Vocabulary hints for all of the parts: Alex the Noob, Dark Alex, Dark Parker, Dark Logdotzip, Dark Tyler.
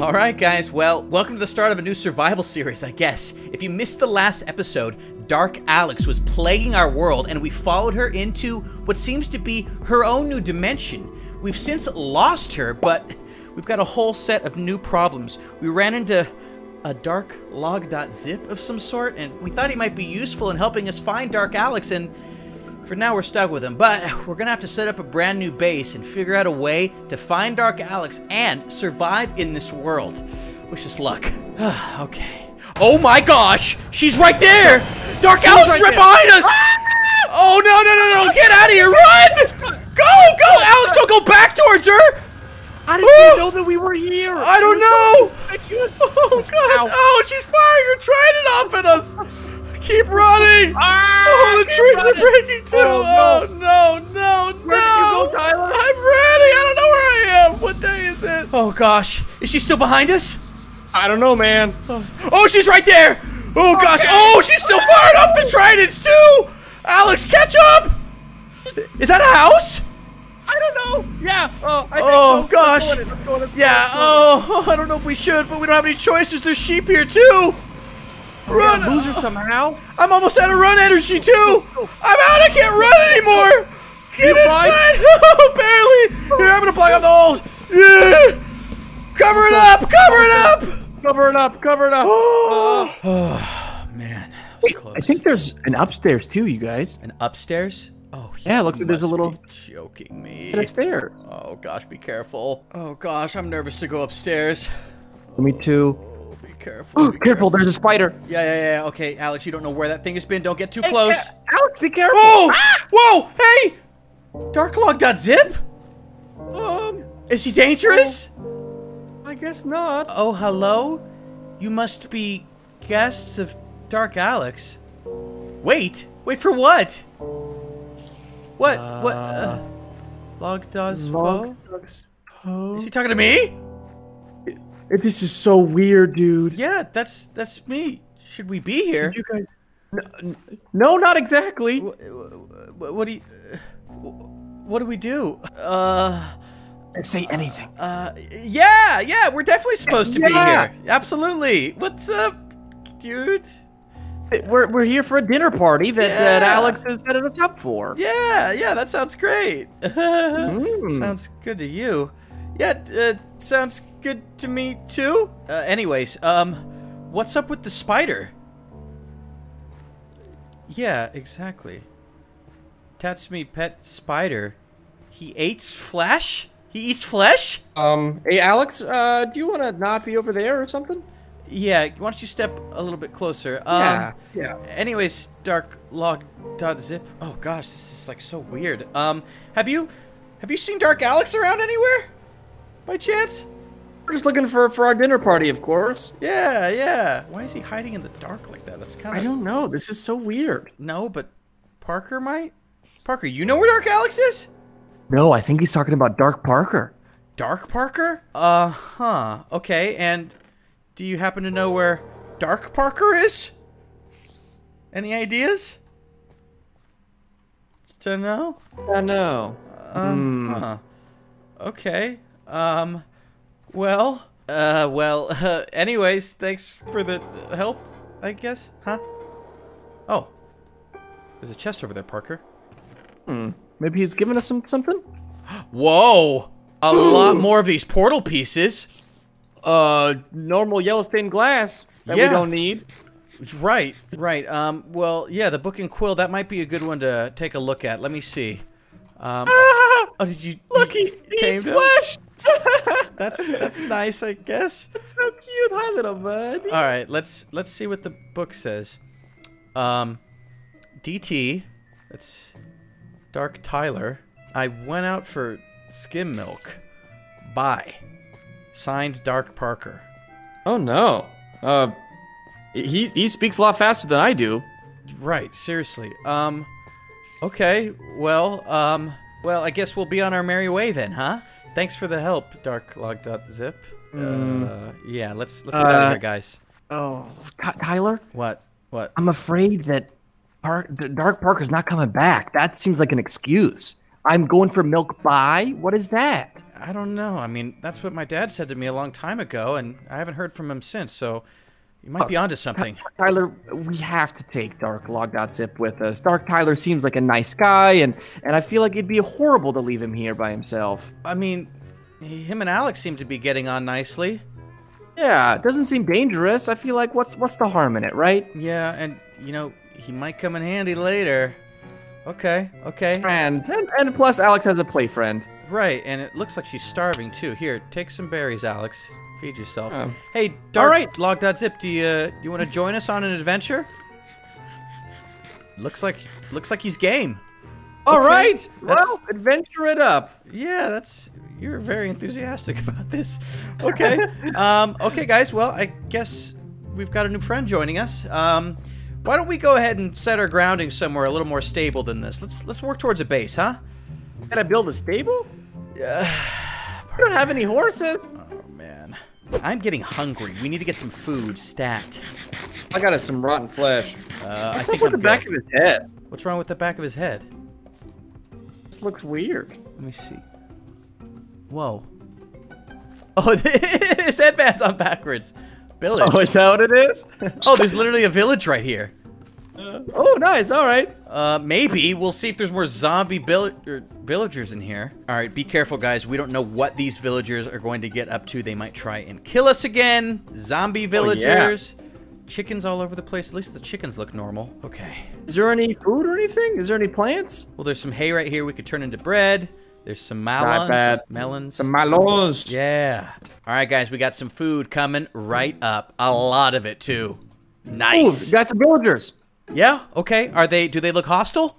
Alright guys, well, welcome to the start of a new survival series, I guess. If you missed the last episode, Dark Alex was plaguing our world and we followed her into what seems to be her own new dimension. We've since lost her, but we've got a whole set of new problems. We ran into a Dark Logdotzip of some sort, and we thought he might be useful in helping us find Dark Alex, and for now we're stuck with him, but we're gonna have to set up a brand new base and figure out a way to find Dark Alex and survive in this world. Wish us luck. Okay. Oh my gosh! She's right there! Dark Alex right behind us! Ah! Oh no, no, get out of here! Run! Go! Alex, don't go back towards her! How did you know that we were here? I don't know! Oh god! Ow. Oh, she's firing her trident off at us! Keep running! Ah, oh, the trees are breaking too! Oh, no! Where did you go, Tyler? I'm ready! I don't know where I am! What day is it? Oh gosh, is she still behind us? I don't know, man. Oh, she's right there! Oh gosh, oh, she's still firing off the tridents too! Alex, catch up! Is that a house? I don't know. Yeah. I think so. Gosh. Let's go in it. Yeah. Oh, I don't know if we should, but we don't have any choices. There's sheep here too. Run! Yeah, loser somehow. I'm almost out of run energy too. I'm out. I can't run anymore. Get inside. Barely. Here, I'm gonna plug up the holes. Yeah. Cover it up. Cover it up. Oh man. That was close. I think there's an upstairs too, you guys. An upstairs? Oh yeah, it looks like there's a little. Joking me. Upstairs. Oh gosh, be careful. Oh gosh, I'm nervous to go upstairs. Me too. Oh, be careful. Oh, careful! There's a spider. Yeah. Okay, Alex, you don't know where that thing has been. Don't get too close. Alex, be careful! Whoa! Ah! Whoa! Hey! Darklog.zip? Is he dangerous? I guess not. Oh, hello. You must be guests of Dark Alex. Wait for what? What? Logdotzip? Is he talking to me? This is so weird, dude. Yeah, that's me. Should we be here? You guys... No, not exactly. What do we do? Say anything. Yeah, we're definitely supposed to be here. Absolutely. What's up, dude? We're here for a dinner party that Alex is setting us up for. Yeah, that sounds great. Sounds good to you. Yeah, sounds good to me too. Anyways, what's up with the spider? Yeah, exactly. Tatsumi pet spider. He eats flesh? He eats flesh? Hey Alex, do you want to not be over there or something? Yeah, why don't you step a little bit closer? Anyways, Dark Log.zip. Oh gosh, this is like so weird. Have you seen Dark Alex around anywhere? By chance? We're just looking for our dinner party, of course. Yeah. Why is he hiding in the dark like that? That's kind of... I don't know. This is so weird. No, but Parker might? Parker, you know where Dark Alex is? No, I think he's talking about Dark Parker. Dark Parker? Uh-huh. Okay, and... do you happen to know where Dark Parker is? Any ideas? Don't know? No. Okay. Anyways, thanks for the help, I guess. Huh? Oh. There's a chest over there, Parker. Maybe he's giving us something? Whoa! A lot more of these portal pieces. Normal yellow stained glass that we don't need. Right. Well, yeah, the book and quill, that might be a good one to take a look at. Let me see. Oh, did you look? He eats flesh. That's nice, I guess. That's so cute, hi little buddy. All right, let's see what the book says. DT, that's Dark Tyler. I went out for skim milk. Bye. Signed, Dark Parker. Oh no. He speaks a lot faster than I do. Right, seriously. Okay, well, I guess we'll be on our merry way then, huh? Thanks for the help, Dark Log.zip. Yeah, let's get out of here, guys. Oh, Tyler? What? I'm afraid that Dark Parker's not coming back. That seems like an excuse. I'm going for milk. Bye. What is that? I don't know. I mean, that's what my dad said to me a long time ago, and I haven't heard from him since, so you might be onto something. Tyler, we have to take Dark Logdotzip with us. Dark Tyler seems like a nice guy, and I feel like it'd be horrible to leave him here by himself. I mean, him and Alex seem to be getting on nicely. Yeah, it doesn't seem dangerous. I feel like what's the harm in it, right? Yeah, and, you know, he might come in handy later. Okay, okay. And plus, Alex has a play friend. Right, and it looks like she's starving, too. Here, take some berries, Alex. Feed yourself. Hey, Dark Logdotzip, do you want to join us on an adventure? Looks like he's game. All right. Well, adventure it up. Yeah, you're very enthusiastic about this. Okay. Okay, guys. Well, I guess we've got a new friend joining us. Why don't we go ahead and set our grounding somewhere a little more stable than this? Let's work towards a base, huh? Can I build a stable? We don't have any horses. I'm getting hungry. We need to get some food stat. I got some rotten flesh. What's I think up with I'm the good. Back of his head? What's wrong with the back of his head? This looks weird. Let me see. Whoa. Oh, his headband's on backwards. Village. Oh, is that what it is? Oh, there's literally a village right here. Oh, nice. All right. Maybe we'll see if there's more zombie villagers in here. All right, be careful, guys. We don't know what these villagers are going to get up to. They might try and kill us again. Zombie villagers. Oh, yeah. Chickens all over the place. At least the chickens look normal. Okay. Is there any food or anything? Is there any plants? Well, there's some hay right here we could turn into bread. There's some melons. Some melons. Yeah. All right, guys. We got some food coming right up. A lot of it, too. Nice. Ooh, got some villagers. Yeah, okay. Do they look hostile?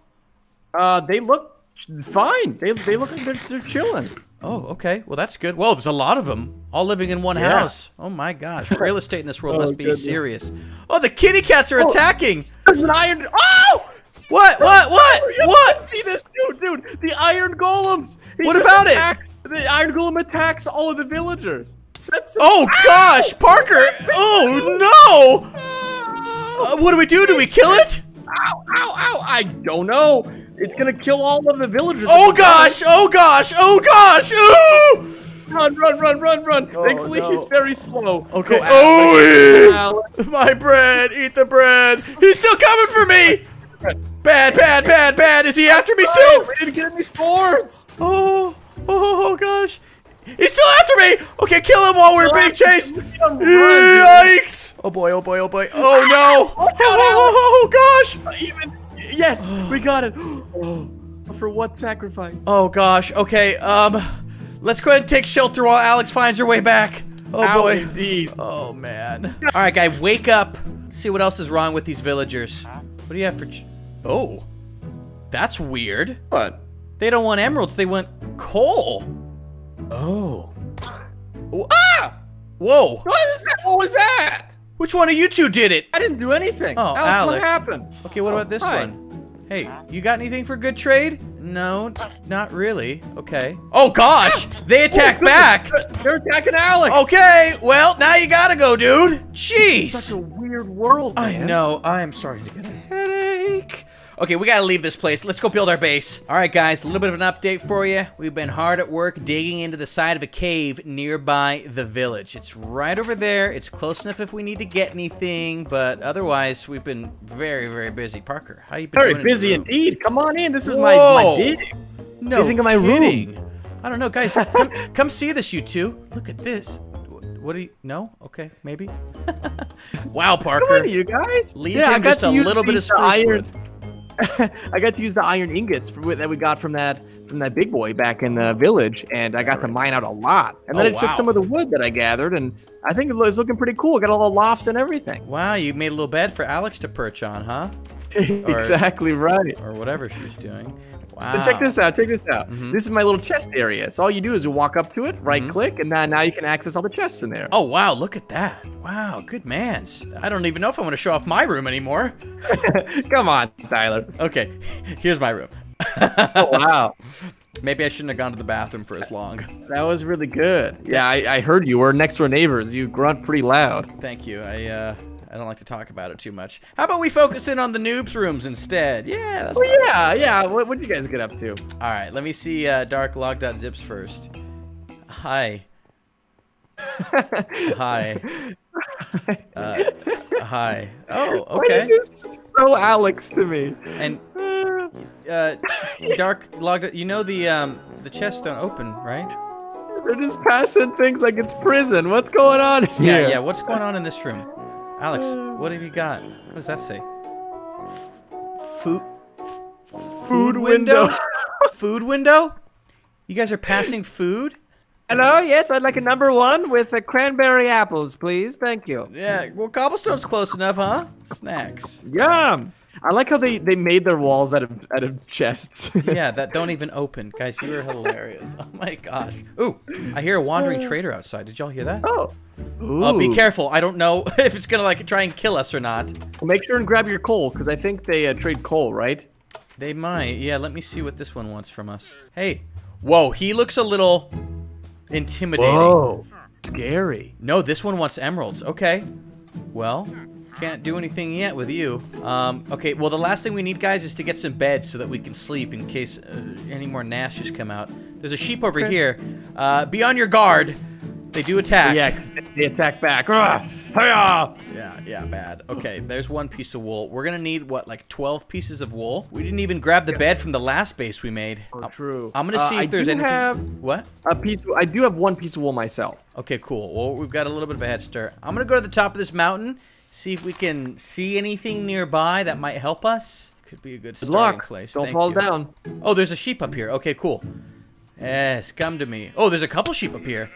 They look fine. They look like they're chilling. Oh, okay. Well, that's good. Well, there's a lot of them all living in one house. Oh my gosh. Real estate in this world must be serious. Oh, the kitty cats are attacking. There's an iron. Oh! What? See this dude, the iron golems. What about it? The iron golem attacks all of the villagers. That's so gosh, Parker. Oh no. What do we do? Do we kill it? Ow, ow, ow. I don't know. It's going to kill all of the villagers. Oh, gosh. Oh, gosh. Oh, gosh. Ooh! Run. Oh, thankfully, he's very slow. Okay. My bread. Eat the bread. He's still coming for me. Bad. Is he after me still? We need to get any swords. Oh, gosh. He's still after me! Okay, kill him while we're being chased! Yikes! Oh boy. Oh no! Oh gosh! Yes, we got it! For what sacrifice? Oh gosh, okay, let's go ahead and take shelter while Alex finds her way back. Oh boy. Indeed. Oh man. Alright, guy, wake up. Let's see what else is wrong with these villagers. What do you have for... Oh. That's weird. What? They don't want emeralds, they want coal. Oh. Ah! Whoa. What was that? Which one of you two did it? I didn't do anything. Oh, Alex. What happened? Okay, what about this one? Hey, you got anything for good trade? No, not really. Okay. Oh, gosh. They attack back. They're attacking Alex. Okay, well, now you gotta go, dude. Jeez. It's such a weird world, man. I know. I am starting to get a headache. Okay, we gotta leave this place. Let's go build our base. All right, guys, a little bit of an update for you. We've been hard at work digging into the side of a cave nearby the village. It's right over there. It's close enough if we need to get anything, but otherwise, we've been very, very busy. Parker, how you been doing? Very busy indeed. Come on in. This is my dig. No, kidding. What do you think of my room? I don't know, guys. come see this, you two. Look at this. What do you? No? Okay, maybe. Wow, Parker. Come on, you guys. Leave him just a little bit of spruce wood. I got to use the iron ingots that we got from that big boy back in the village, and I got to mine out a lot. And then I took some of the wood that I gathered, and I think it was looking pretty cool. Got all the lofts and everything. Wow, you made a little bed for Alex to perch on, huh? Exactly right. Or whatever she's doing. Wow. So check this out. Mm-hmm. This is my little chest area. So all you do is you walk up to it, right-click, and now you can access all the chests in there. Oh, wow, look at that. Wow, good man's. I don't even know if I want to show off my room anymore. Come on, Tyler. Okay, here's my room. Oh, wow. Maybe I shouldn't have gone to the bathroom for as long. That was really good. Yeah, I heard you were next-door neighbors. You grunt pretty loud. Thank you. I don't like to talk about it too much. How about we focus in on the noobs' rooms instead? Yeah, that's What did you guys get up to? All right, let me see Dark Logdotzip's first. Hi. Hi. Hi. Oh, okay. Why is this so Alex to me? And Dark Logdotzip, you know the chests don't open, right? They're just passing things like it's prison. What's going on here? Yeah, yeah. What's going on in this room? Alex, what have you got? What does that say? Food window? Food window? You guys are passing food? Hello, yes, I'd like a number one with cranberry apples, please. Thank you. Yeah, well, cobblestone's close enough, huh? Snacks. Yum. I like how they made their walls out of chests. Yeah, that don't even open. Guys, you were hilarious. Oh, my gosh. Ooh, I hear a wandering trader outside. Did y'all hear that? Oh. Ooh. Be careful. I don't know if it's going to, like, try and kill us or not. Well, make sure and grab your coal, because I think they trade coal, right? They might. Yeah, let me see what this one wants from us. Hey. Whoa, he looks a little intimidating. Whoa. Scary. No, this one wants emeralds. Okay. Well, can't do anything yet with you. Okay, well, the last thing we need, guys, is to get some beds so that we can sleep in case any more gnashes come out. There's a sheep over here. Be on your guard. They do attack. Yeah, 'cause they attack back. Yeah, yeah, bad. Okay, there's one piece of wool. We're gonna need, what, like 12 pieces of wool? We didn't even grab the bed from the last base we made. Oh, true. I'm gonna see if there's anything. I do have one piece of wool myself. Okay, cool. Well, we've got a little bit of a head start. I'm gonna go to the top of this mountain, see if we can see anything nearby that might help us. Could be a good starting place. Don't fall down. Oh, there's a sheep up here. Okay, cool. Yes, come to me. Oh, there's a couple sheep up here.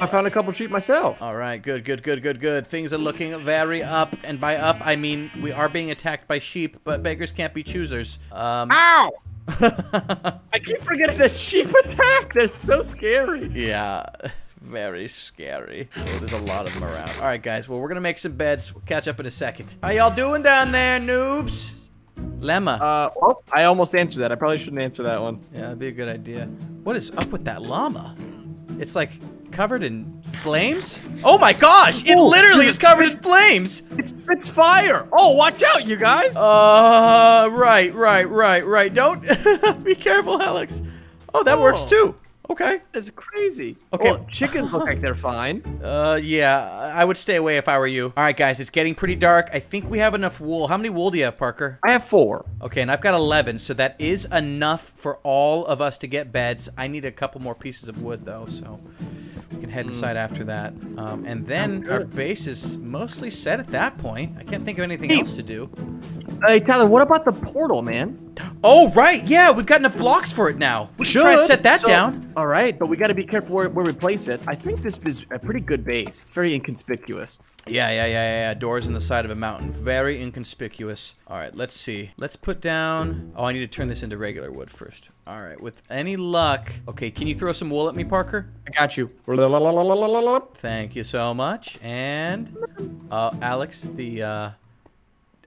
I found a couple sheep myself. All right, good, good, good, good, good. Things are looking very up, and by up, I mean we are being attacked by sheep, but beggars can't be choosers. Ow! I keep forgetting the sheep attack. That's so scary. Yeah, very scary. Oh, there's a lot of them around. All right, guys, well, we're going to make some beds. We'll catch up in a second. How y'all doing down there, noobs? Lemma. Well, I almost answered that. I probably shouldn't answer that one. Yeah, that'd be a good idea. What is up with that llama? It's like covered in flames? Oh my gosh! It literally is covered in flames! It's fire! Oh, watch out, you guys! Right. Don't... Be careful, Alex. Oh, that works too. Okay. That's crazy. Okay. Well, chickens look like they're fine. Yeah. I would stay away if I were you. All right, guys. It's getting pretty dark. I think we have enough wool. How many wool do you have, Parker? I have 4. Okay, and I've got 11, so that is enough for all of us to get beds. I need a couple more pieces of wood, though, so we can head inside after that. And then our base is mostly set at that point. I can't think of anything else to do. Hey, Tyler, what about the portal, man? Oh, right. Yeah, we've got enough blocks for it now. We should try to set that down. All right, but we got to be careful where we place it. I think this is a pretty good base. It's very inconspicuous. Yeah. Doors in the side of a mountain. Very inconspicuous. All right, let's see. Let's put down... Oh, I need to turn this into regular wood first. All right, with any luck... Okay, can you throw some wool at me, Parker? I got you. Thank you so much. And... Alex, the...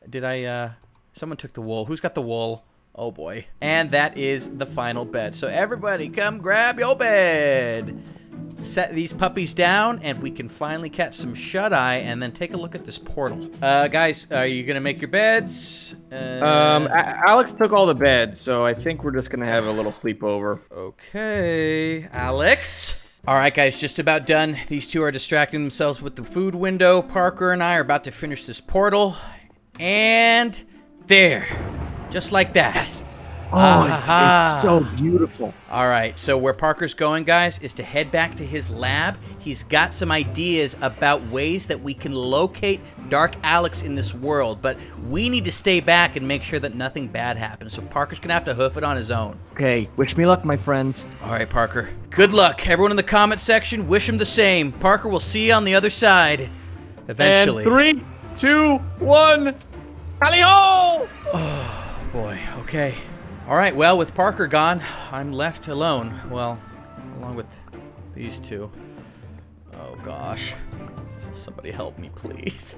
Did I... Someone took the wool. Who's got the wool? Oh, boy. And that is the final bed. So everybody, come grab your bed. Set these puppies down, and we can finally catch some shut-eye and then take a look at this portal. Guys, are you going to make your beds? Alex took all the beds, so I think we're just going to have a little sleepover. Okay, Alex. All right, guys, just about done. These two are distracting themselves with the food window. Parker and I are about to finish this portal. And... there. Just like that. Yes. Oh, it's so beautiful. All right, so where Parker's going, guys, is to head back to his lab. He's got some ideas about ways that we can locate Dark Alex in this world, but we need to stay back and make sure that nothing bad happens, so Parker's going to have to hoof it on his own. Okay, wish me luck, my friends. All right, Parker. Good luck. Everyone in the comment section, wish him the same. Parker, we'll see you on the other side eventually. And 3, 2, 1... Tally-ho! Oh, boy. Okay. All right. Well, with Parker gone, I'm left alone. Well, along with these two. Oh, gosh. Somebody help me, please.